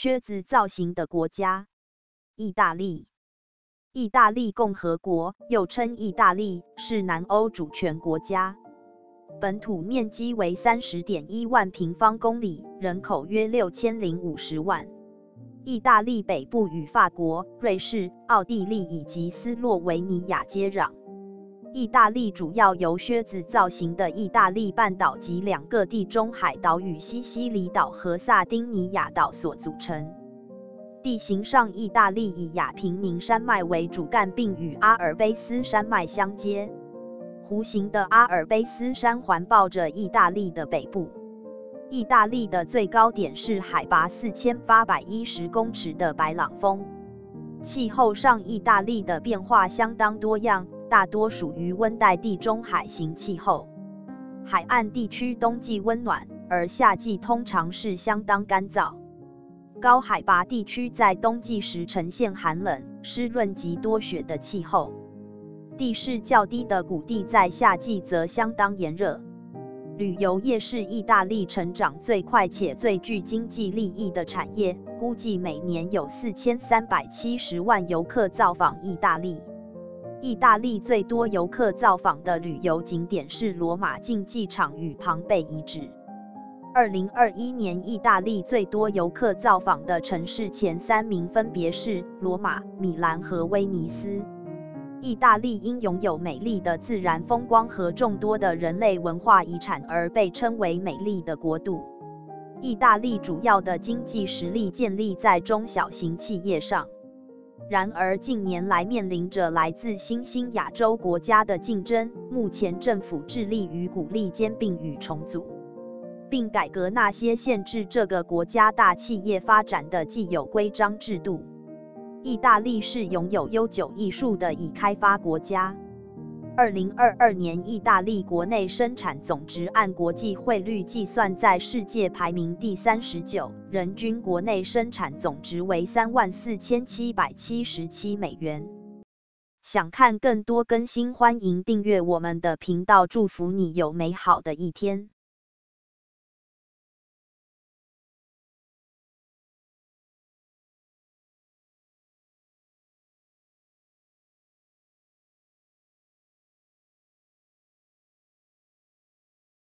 靴子造型的国家。意大利，意大利共和国又称意大利，是南欧主权国家。本土面积为 30.1 万平方公里，人口约 6,050 万。意大利北部与法国、瑞士、奥地利以及斯洛维尼亚接壤。意大利主要由靴子造型的意大利半岛及两个地中海岛屿西西里岛和萨丁尼亚岛所组成。地形上，意大利以亚平宁山脉为主干，并与阿尔卑斯山脉相接。弧形的阿尔卑斯山环抱着意大利的北部。意大利的最高点是海拔4810公尺的白朗峰。气候上，意大利的变化相当多样。大多属于温带地中海型气候，海岸地区冬季温暖，而夏季通常是相当干燥。高海拔地区在冬季时呈现寒冷、湿润及多雪的气候，地势较低的谷地在夏季则相当炎热。旅游业是意大利成长最快且最具经济利益的产业，估计每年有4370万游客造访意大利。意大利最多游客造访的旅游景点是罗马竞技场与庞贝遗址。2021年意大利最多游客造访的城市前三名分别是罗马、米兰和威尼斯。意大利因拥有美丽的自然风光和众多的人类文化遗产而被称为美丽的国度。意大利主要的经济实力建立在中小型企业上。然而，近年来面临着来自新兴亚洲国家的竞争，目前政府致力于鼓励兼并与重组，并改革那些限制这个国家大企业发展的既有规章制度。意大利是拥有悠久艺术的已开发国家。2022年，意大利国内生产总值按国际汇率计算，在世界排名第39，人均国内生产总值为34,777美元。想看更多更新，欢迎订阅我们的频道。祝福你有美好的一天。